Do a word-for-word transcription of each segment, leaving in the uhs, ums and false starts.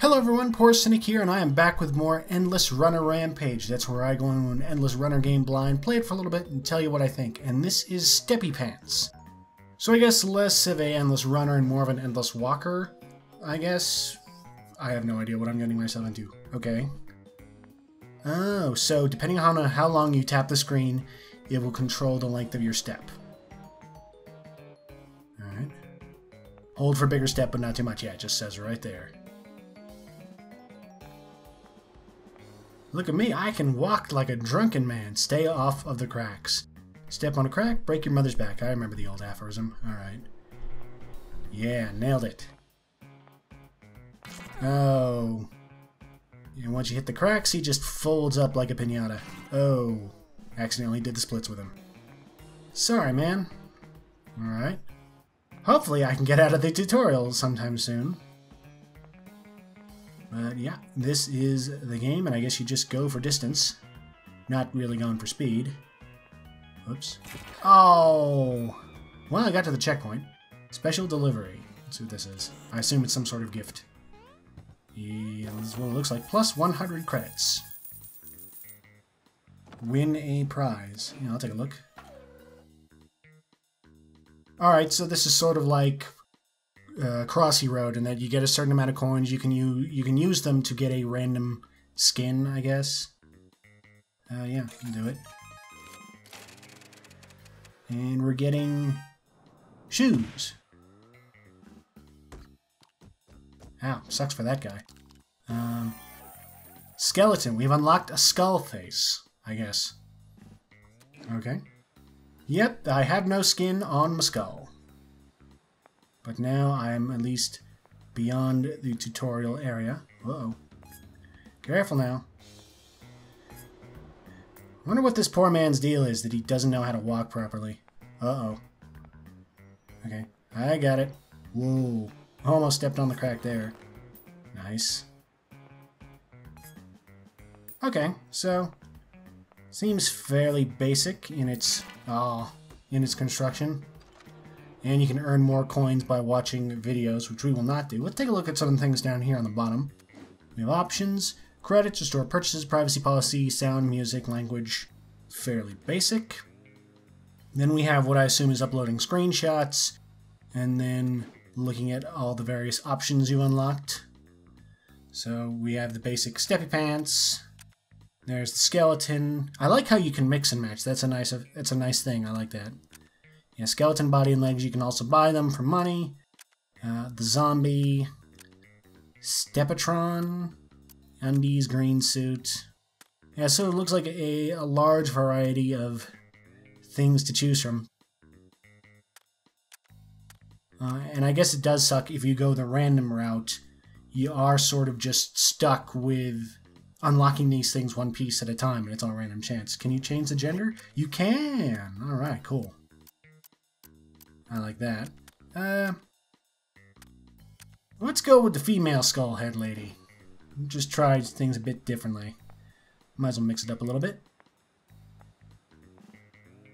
Hello everyone, Poor Cynic here, and I am back with more Endless Runner Rampage. That's where I go into an Endless Runner game blind, play it for a little bit, and tell you what I think. And this is Steppy Pants. So I guess less of an Endless Runner and more of an Endless Walker, I guess. I have no idea what I'm getting myself into. Okay. Oh, so depending on how long you tap the screen, it will control the length of your step. Alright. Hold for bigger step, but not too much. Yeah, it just says right there. Look at me, I can walk like a drunken man. Stay off of the cracks. Step on a crack, break your mother's back. I remember the old aphorism. Alright. Yeah, nailed it. Oh. And once you hit the cracks, he just folds up like a piñata. Oh. Accidentally did the splits with him. Sorry, man. Alright. Hopefully I can get out of the tutorial sometime soon. But yeah, this is the game, and I guess you just go for distance. Not really going for speed. Oops. Oh! Well, I got to the checkpoint. Special delivery. Let's see what this is. I assume it's some sort of gift. Yeah, this is what it looks like. Plus one hundred credits. Win a prize. Yeah, I'll take a look. Alright, so this is sort of like... Uh, Crossy Road, and that you get a certain amount of coins. You can you you can use them to get a random skin, I guess. Uh, yeah, do it. And we're getting shoes. Ow, sucks for that guy. Um, skeleton. We've unlocked a skull face, I guess. Okay. Yep, I have no skin on my skull. But now I'm at least beyond the tutorial area. Uh-oh. Careful now. I wonder what this poor man's deal is, that he doesn't know how to walk properly. Uh-oh. Okay. I got it. Whoa. Almost stepped on the crack there. Nice. Okay, so... seems fairly basic in its... oh, in its construction. And you can earn more coins by watching videos, which we will not do. Let's take a look at some things down here on the bottom. We have options, credits, restore purchases, privacy policy, sound, music, language. Fairly basic. Then we have what I assume is uploading screenshots, and then looking at all the various options you unlocked. So we have the basic Steppy Pants. There's the skeleton. I like how you can mix and match. That's a nice, that's a nice thing. I like that. Yeah, skeleton body and legs, you can also buy them for money. Uh, the zombie, Stepatron, undies, green suit. Yeah, so it looks like a, a large variety of things to choose from. Uh, and I guess it does suck if you go the random route. You are sort of just stuck with unlocking these things one piece at a time, and it's all random chance. Can you change the gender? You can! Alright, cool. I like that. Uh, let's go with the female skull head lady. Just try things a bit differently. Might as well mix it up a little bit.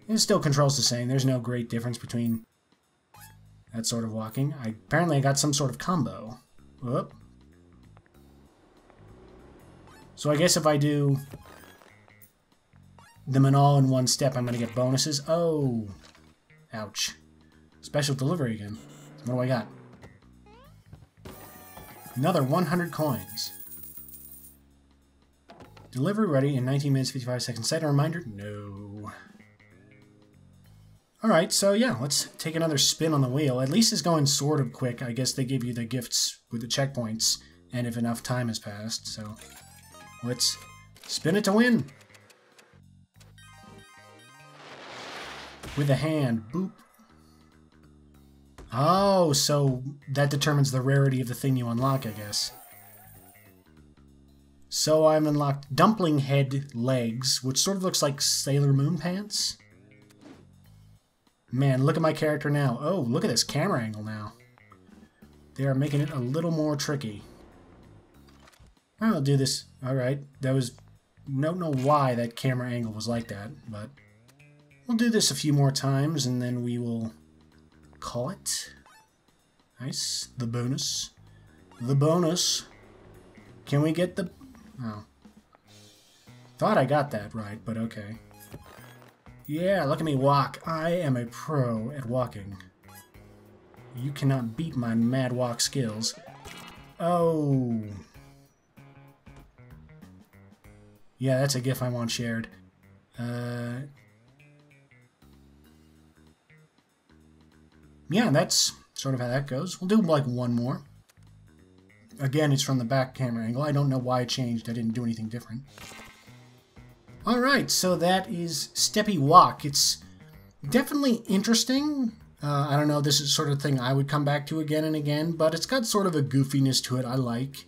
It still controls the same. There's no great difference between that sort of walking. I, apparently I got some sort of combo. Whoop. So I guess if I do them in all in one step, I'm going to get bonuses. Oh. Ouch. Special delivery again. What do I got? Another one hundred coins. Delivery ready in nineteen minutes, fifty-five seconds. Set a reminder? No. Alright, so yeah, let's take another spin on the wheel. At least it's going sort of quick. I guess they give you the gifts with the checkpoints, and if enough time has passed, so let's spin it to win. With a hand. Boop. Oh, so that determines the rarity of the thing you unlock, I guess. So I've unlocked dumpling head legs, which sort of looks like Sailor Moon pants. Man, look at my character now. Oh, look at this camera angle now. They are making it a little more tricky. I'll do this. Alright, that was... I don't know why that camera angle was like that, but... we'll do this a few more times, and then we will... call it. Nice. The bonus. The bonus. Can we get the... Oh. Thought I got that right, but okay. Yeah, look at me walk. I am a pro at walking. You cannot beat my mad walk skills. Oh. Yeah, that's a gif I want shared. Uh... Yeah, that's sort of how that goes. We'll do like one more. Again, it's from the back camera angle. I don't know why it changed. I didn't do anything different. All right, so that is Steppy Walk. It's definitely interesting. Uh, I don't know, this is sort of thing I would come back to again and again, but it's got sort of a goofiness to it I like.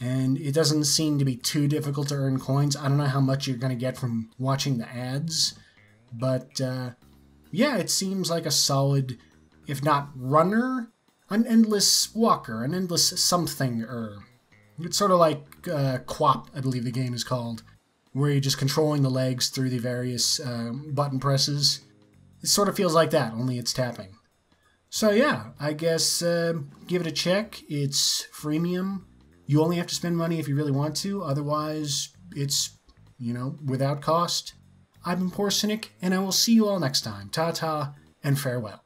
And it doesn't seem to be too difficult to earn coins. I don't know how much you're going to get from watching the ads, but uh, yeah, it seems like a solid... If not runner, an endless walker, an endless something-er. It's sort of like uh, Q W A P, I believe the game is called, where you're just controlling the legs through the various uh, button presses. It sort of feels like that, only it's tapping. So yeah, I guess uh, give it a check. It's freemium. You only have to spend money if you really want to. Otherwise, it's, you know, without cost. I've been Poor Cynic, and I will see you all next time. Ta-ta, and farewell.